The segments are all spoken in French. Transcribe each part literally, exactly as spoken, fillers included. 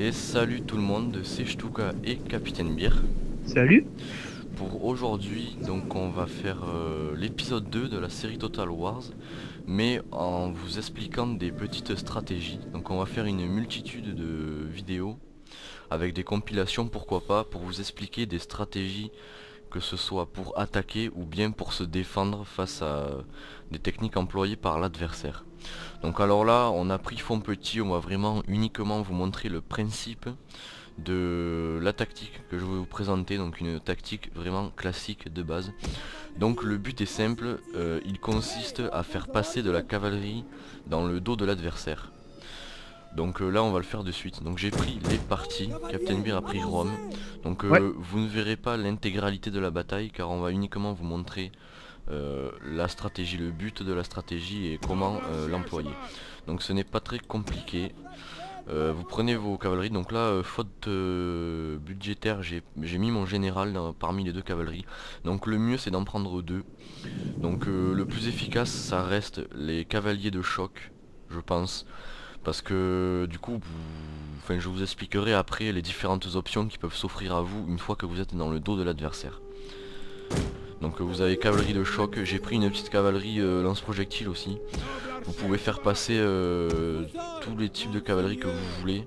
Et salut tout le monde, c'est Stouka et Captain Beer. Salut. Pour aujourd'hui, donc on va faire euh, l'épisode deux de la série Total Wars, mais en vous expliquant des petites stratégies. Donc on va faire une multitude de vidéos avec des compilations, pourquoi pas, pour vous expliquer des stratégies, que ce soit pour attaquer ou bien pour se défendre face à des techniques employées par l'adversaire. Donc alors là, on a pris fond petit, on va vraiment uniquement vous montrer le principe de la tactique que je vais vous présenter, donc une tactique vraiment classique de base. Donc le but est simple, euh, il consiste à faire passer de la cavalerie dans le dos de l'adversaire. Donc euh, là on va le faire de suite. Donc j'ai pris les parties, Captain Beer a pris Rome. Donc euh, ouais. Vous ne verrez pas l'intégralité de la bataille car on va uniquement vous montrer euh, la stratégie, le but de la stratégie et comment euh, l'employer. Donc ce n'est pas très compliqué. Euh, vous prenez vos cavaleries, donc là euh, faute euh, budgétaire j'ai mis mon général dans, parmi les deux cavaleries. Donc le mieux c'est d'en prendre deux. Donc euh, le plus efficace ça reste les cavaliers de choc, je pense. Parce que du coup, vous... enfin, je vous expliquerai après les différentes options qui peuvent s'offrir à vous une fois que vous êtes dans le dos de l'adversaire. Donc vous avez cavalerie de choc, j'ai pris une petite cavalerie euh, lance-projectile aussi. Vous pouvez faire passer euh, tous les types de cavalerie que vous voulez.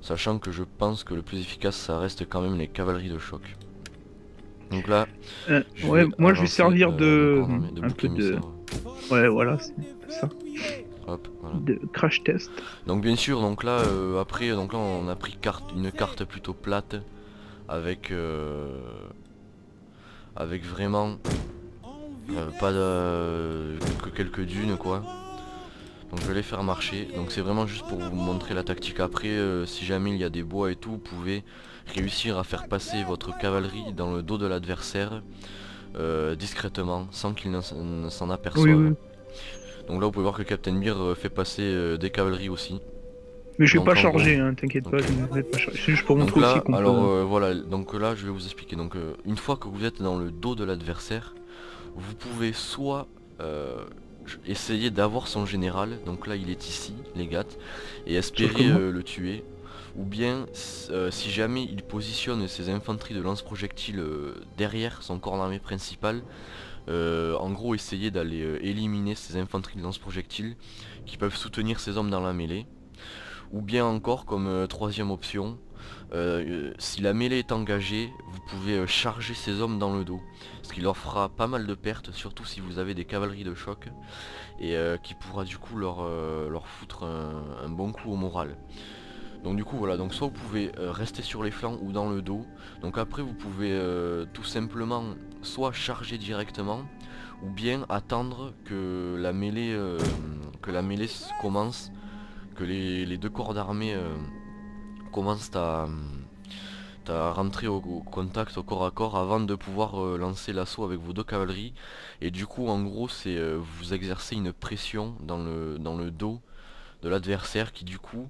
Sachant que je pense que le plus efficace ça reste quand même les cavaleries de choc. Donc là, euh, je ouais, moi je vais servir euh, de... de un peu de... Ouais voilà, c'est ça. Hop, voilà. De crash test. Donc bien sûr, donc là euh, après donc là on a pris carte, une carte plutôt plate avec euh, avec vraiment euh, pas de, euh, que quelques dunes quoi. Donc je vais les faire marcher. Donc c'est vraiment juste pour vous montrer la tactique. Après euh, si jamais il y a des bois et tout, vous pouvez réussir à faire passer votre cavalerie dans le dos de l'adversaire euh, discrètement sans qu'il ne s'en aperçoive. Oui, oui. Donc là vous pouvez voir que Captain Beer fait passer euh, des cavaleries aussi. Mais je vais donc, pas charger, hein, t'inquiète pas, okay. Je vais pas charger. C'est juste pour montrer là, aussi qu'on alors peut... euh, voilà, donc là je vais vous expliquer. Donc euh, une fois que vous êtes dans le dos de l'adversaire, vous pouvez soit euh, essayer d'avoir son général, donc là il est ici, les gars, et espérer euh, le tuer. Ou bien euh, si jamais il positionne ses infanteries de lance-projectiles euh, derrière son corps d'armée principal, Euh, en gros essayer d'aller euh, éliminer ces infanteries de lance-projectiles qui peuvent soutenir ces hommes dans la mêlée. Ou bien encore comme euh, troisième option, euh, euh, si la mêlée est engagée, vous pouvez euh, charger ces hommes dans le dos. Ce qui leur fera pas mal de pertes, surtout si vous avez des cavaleries de choc. Et euh, qui pourra du coup leur, euh, leur foutre un, un bon coup au moral. Donc du coup voilà, donc soit vous pouvez euh, rester sur les flancs ou dans le dos. Donc après vous pouvez euh, tout simplement soit charger directement ou bien attendre que la mêlée euh, que la mêlée commence, que les, les deux corps d'armée euh, commencent à, à rentrer au, au contact, au corps à corps avant de pouvoir euh, lancer l'assaut avec vos deux cavaleries. Et du coup en gros c'est euh, vous exercez une pression dans le, dans le dos de l'adversaire qui du coup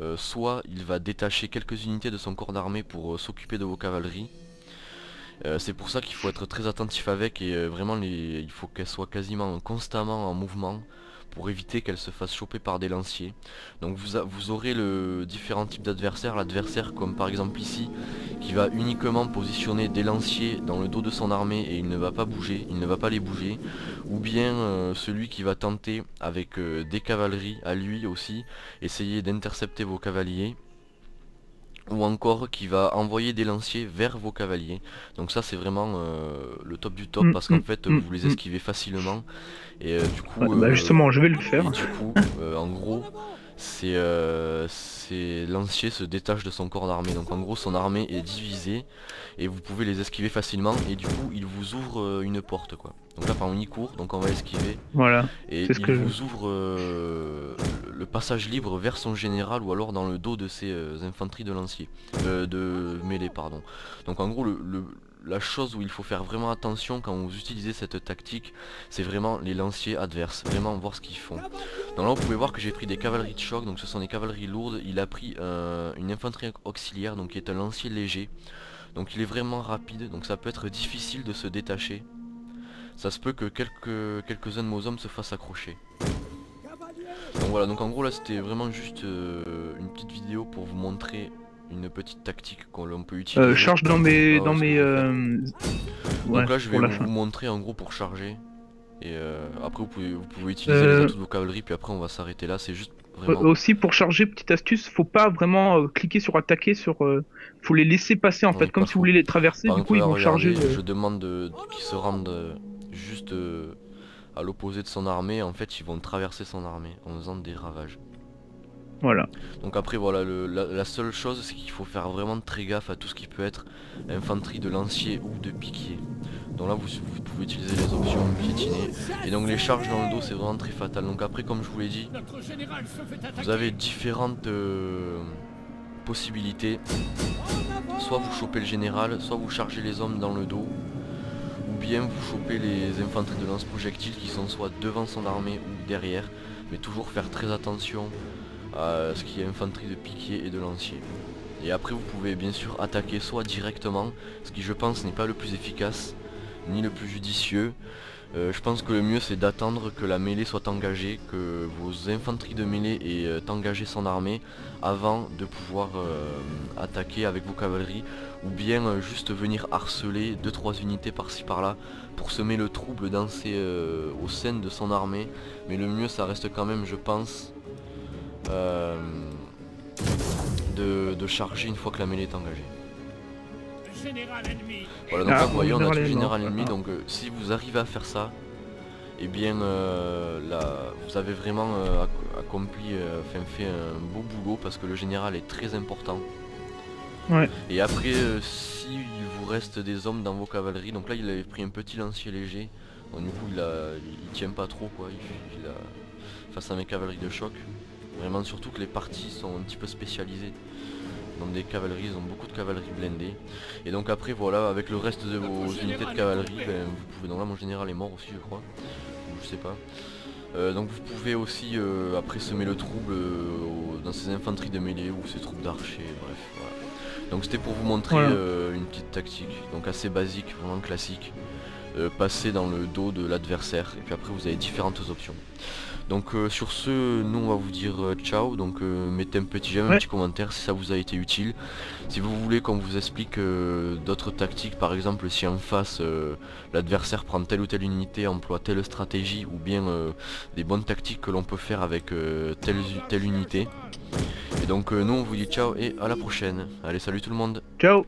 Euh, soit il va détacher quelques unités de son corps d'armée pour euh, s'occuper de vos cavaleries. euh, C'est pour ça qu'il faut être très attentif avec et euh, vraiment les... il faut qu'elles soient quasiment constamment en mouvement pour éviter qu'elles se fassent choper par des lanciers. Donc vous, a... vous aurez le différents types d'adversaires. L'adversaire comme par exemple ici qui va uniquement positionner des lanciers dans le dos de son armée et il ne va pas bouger, il ne va pas les bouger. Ou bien euh, celui qui va tenter avec euh, des cavaleries à lui aussi, essayer d'intercepter vos cavaliers. Ou encore qui va envoyer des lanciers vers vos cavaliers. Donc ça c'est vraiment euh, le top du top parce qu'en fait vous les esquivez facilement. Et euh, du coup... Euh, bah justement je vais le faire. Et du coup euh, en gros... C'est euh, lancier se détache de son corps d'armée. Donc en gros son armée est divisée et vous pouvez les esquiver facilement et du coup il vous ouvre euh, une porte quoi. Donc là par exemple il court donc on va esquiver. Voilà. Et il ce que vous je... ouvre euh, le passage libre vers son général ou alors dans le dos de ses euh, infanteries de lancier. Euh, de mêlée pardon. Donc en gros le, le la chose où il faut faire vraiment attention quand vous utilisez cette tactique, c'est vraiment les lanciers adverses, vraiment voir ce qu'ils font. Donc là vous pouvez voir que j'ai pris des cavaleries de choc, donc ce sont des cavaleries lourdes. Il a pris euh, une infanterie auxiliaire, donc qui est un lancier léger. Donc il est vraiment rapide, donc ça peut être difficile de se détacher. Ça se peut que quelques, quelques-uns de nos hommes se fassent accrocher. Donc voilà, donc en gros là c'était vraiment juste euh, une petite vidéo pour vous montrer une petite tactique qu'on peut utiliser. Euh, charge dans mes... Dans mes euh... Donc ouais, là je vais vous, vous montrer en gros pour charger. Et euh, après vous pouvez, vous pouvez utiliser euh... les atouts de vos cavaleries, puis après on va s'arrêter là, c'est juste vraiment... Euh, aussi pour charger, petite astuce, faut pas vraiment euh, cliquer sur attaquer, sur... Euh... Faut les laisser passer en on fait, comme si vous voulez les traverser, par du coup ils vont charger... Euh... Je demande euh, qu'ils se rendent euh, juste... Euh... à l'opposé de son armée, en fait ils vont traverser son armée en faisant des ravages. Voilà. Donc après voilà, le, la, la seule chose c'est qu'il faut faire vraiment très gaffe à tout ce qui peut être infanterie de lancier ou de piquier. Donc là vous, vous pouvez utiliser les options piétiner. Et donc les charges dans le dos c'est vraiment très fatal. Donc après comme je vous l'ai dit, vous avez différentes euh, possibilités. Soit vous chopez le général, soit vous chargez les hommes dans le dos. Bien vous chopez les infanteries de lance-projectiles qui sont soit devant son armée ou derrière, mais toujours faire très attention à ce qui est infanterie de piquier et de lancier. Et après vous pouvez bien sûr attaquer soit directement, ce qui je pense n'est pas le plus efficace ni le plus judicieux. Euh, je pense que le mieux c'est d'attendre que la mêlée soit engagée, que vos infanteries de mêlée aient euh, engagé son armée avant de pouvoir euh, attaquer avec vos cavaleries, ou bien euh, juste venir harceler deux trois unités par-ci par-là pour semer le trouble dans ses, euh, au sein de son armée. Mais le mieux ça reste quand même je pense euh, de, de charger une fois que la mêlée est engagée. Voilà, donc ah, là vous voyez on a tout général ennemi, donc euh, si vous arrivez à faire ça, et eh bien euh, là vous avez vraiment euh, accompli, euh, enfin fait un beau boulot parce que le général est très important. Ouais. Et après euh, si il vous reste des hommes dans vos cavaleries, donc là il avait pris un petit lancier léger, donc du coup il, a, il tient pas trop quoi, il, il a, face à mes cavaleries de choc, vraiment surtout que les parties sont un petit peu spécialisées. Des cavaleries, ils ont beaucoup de cavaleries blindées. Et donc après voilà, avec le reste de vos unités de cavalerie, ben, vous pouvez, donc là mon général est mort aussi je crois, ou je sais pas, euh, donc vous pouvez aussi euh, après semer le trouble euh, dans ces infanteries de mêlée ou ces troupes d'archers, bref voilà. Donc c'était pour vous montrer voilà. euh, une petite tactique, donc assez basique, vraiment classique, euh, passer dans le dos de l'adversaire, et puis après vous avez différentes options. Donc euh, sur ce, nous on va vous dire euh, ciao, donc euh, mettez un petit j'aime, ouais. Un petit commentaire si ça vous a été utile. Si vous voulez qu'on vous explique euh, d'autres tactiques, par exemple si en face euh, l'adversaire prend telle ou telle unité, emploie telle stratégie, ou bien euh, des bonnes tactiques que l'on peut faire avec euh, telle, telle unité. Et donc euh, nous on vous dit ciao et à la prochaine. Allez, salut tout le monde. Ciao.